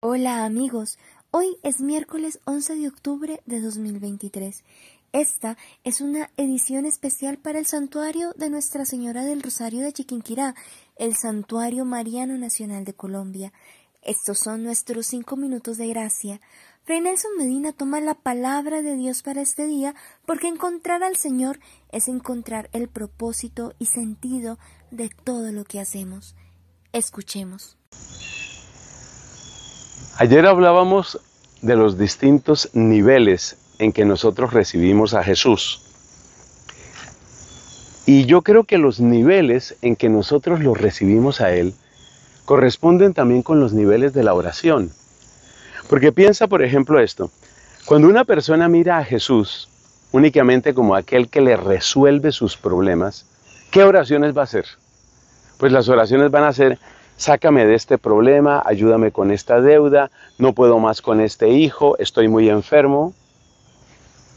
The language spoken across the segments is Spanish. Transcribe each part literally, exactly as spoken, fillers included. Hola amigos, hoy es miércoles once de octubre de dos mil veintitrés. Esta es una edición especial para el santuario de Nuestra Señora del Rosario de Chiquinquirá, el Santuario Mariano Nacional de Colombia. Estos son nuestros cinco minutos de gracia. Fray Nelson Medina toma la palabra de Dios para este día porque encontrar al Señor es encontrar el propósito y sentido de todo lo que hacemos. Escuchemos. Ayer hablábamos de los distintos niveles en que nosotros recibimos a Jesús. Y yo creo que los niveles en que nosotros los recibimos a Él corresponden también con los niveles de la oración. Porque piensa, por ejemplo, esto. Cuando una persona mira a Jesús únicamente como aquel que le resuelve sus problemas, ¿qué oraciones va a hacer? Pues las oraciones van a ser: sácame de este problema, ayúdame con esta deuda, no puedo más con este hijo, estoy muy enfermo.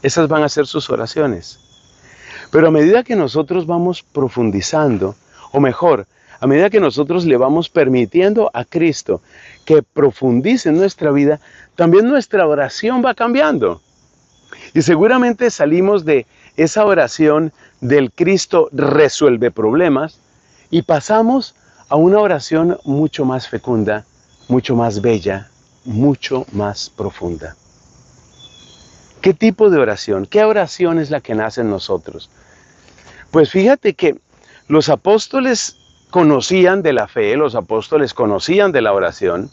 Esas van a ser sus oraciones. Pero a medida que nosotros vamos profundizando, o mejor, a medida que nosotros le vamos permitiendo a Cristo que profundice en nuestra vida, también nuestra oración va cambiando. Y seguramente salimos de esa oración del Cristo resuelve problemas y pasamos a una oración mucho más fecunda, mucho más bella, mucho más profunda. ¿Qué tipo de oración? ¿Qué oración es la que nace en nosotros? Pues fíjate que los apóstoles conocían de la fe, los apóstoles conocían de la oración,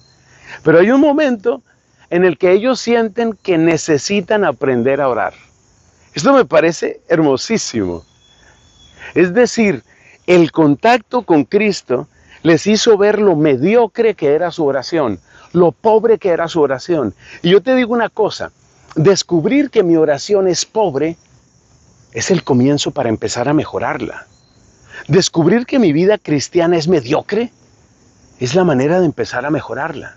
pero hay un momento en el que ellos sienten que necesitan aprender a orar. Esto me parece hermosísimo. Es decir, el contacto con Cristo les hizo ver lo mediocre que era su oración, lo pobre que era su oración. Y yo te digo una cosa, descubrir que mi oración es pobre es el comienzo para empezar a mejorarla. Descubrir que mi vida cristiana es mediocre es la manera de empezar a mejorarla.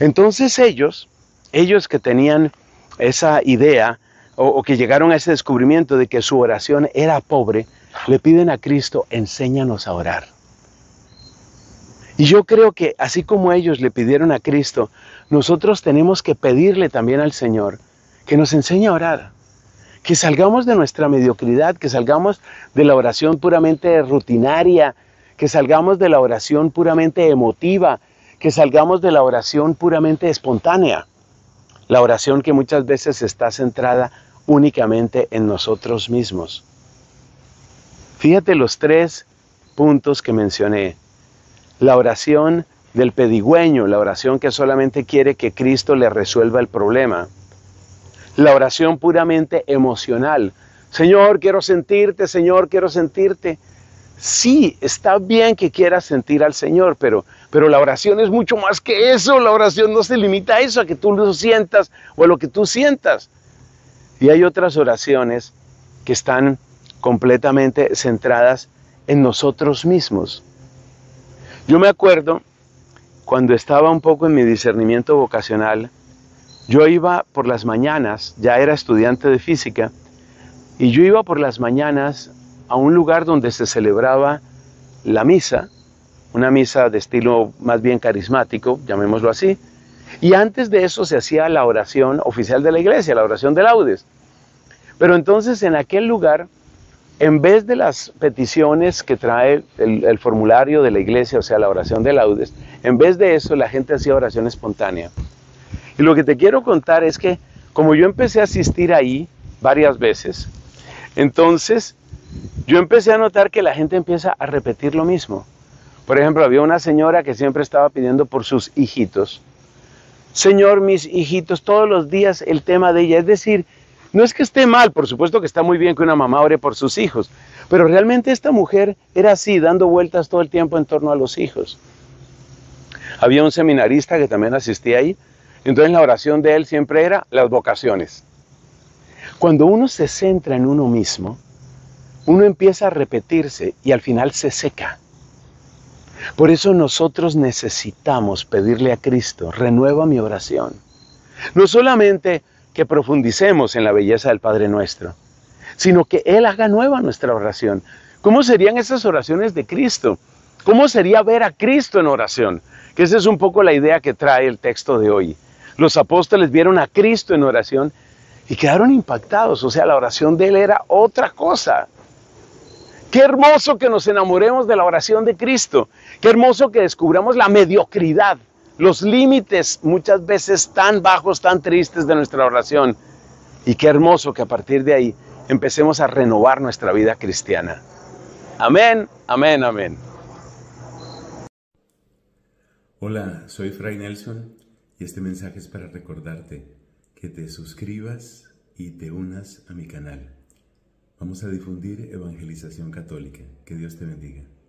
Entonces ellos, ellos que tenían esa idea o, o que llegaron a ese descubrimiento de que su oración era pobre, le piden a Cristo: enséñanos a orar. Y yo creo que así como ellos le pidieron a Cristo, nosotros tenemos que pedirle también al Señor que nos enseñe a orar, que salgamos de nuestra mediocridad, que salgamos de la oración puramente rutinaria, que salgamos de la oración puramente emotiva, que salgamos de la oración puramente espontánea, la oración que muchas veces está centrada únicamente en nosotros mismos. Fíjate los tres puntos que mencioné. La oración del pedigüeño, la oración que solamente quiere que Cristo le resuelva el problema. La oración puramente emocional. Señor, quiero sentirte, Señor, quiero sentirte. Sí, está bien que quieras sentir al Señor, pero, pero la oración es mucho más que eso. La oración no se limita a eso, a que tú lo sientas o a lo que tú sientas. Y hay otras oraciones que están completamente centradas en nosotros mismos. Yo me acuerdo, cuando estaba un poco en mi discernimiento vocacional, yo iba por las mañanas, ya era estudiante de física, y yo iba por las mañanas a un lugar donde se celebraba la misa, una misa de estilo más bien carismático, llamémoslo así, y antes de eso se hacía la oración oficial de la iglesia, la oración de laudes. Pero entonces en aquel lugar, en vez de las peticiones que trae el, el formulario de la iglesia, o sea, la oración de laudes, en vez de eso la gente hacía oración espontánea. Y lo que te quiero contar es que, como yo empecé a asistir ahí varias veces, entonces yo empecé a notar que la gente empieza a repetir lo mismo. Por ejemplo, había una señora que siempre estaba pidiendo por sus hijitos. Señor, mis hijitos, todos los días el tema de ella, es decir, no es que esté mal, por supuesto que está muy bien que una mamá ore por sus hijos, pero realmente esta mujer era así, dando vueltas todo el tiempo en torno a los hijos. Había un seminarista que también asistía ahí, entonces la oración de él siempre era las vocaciones. Cuando uno se centra en uno mismo, uno empieza a repetirse y al final se seca. Por eso nosotros necesitamos pedirle a Cristo: renueva mi oración. No solamente que profundicemos en la belleza del Padre Nuestro, sino que Él haga nueva nuestra oración. ¿Cómo serían esas oraciones de Cristo? ¿Cómo sería ver a Cristo en oración? Que esa es un poco la idea que trae el texto de hoy. Los apóstoles vieron a Cristo en oración y quedaron impactados. O sea, la oración de Él era otra cosa. Qué hermoso que nos enamoremos de la oración de Cristo. Qué hermoso que descubramos la mediocridad, los límites muchas veces tan bajos, tan tristes de nuestra oración. Y qué hermoso que a partir de ahí empecemos a renovar nuestra vida cristiana. Amén, amén, amén. Hola, soy Fray Nelson y este mensaje es para recordarte que te suscribas y te unas a mi canal. Vamos a difundir evangelización católica. Que Dios te bendiga.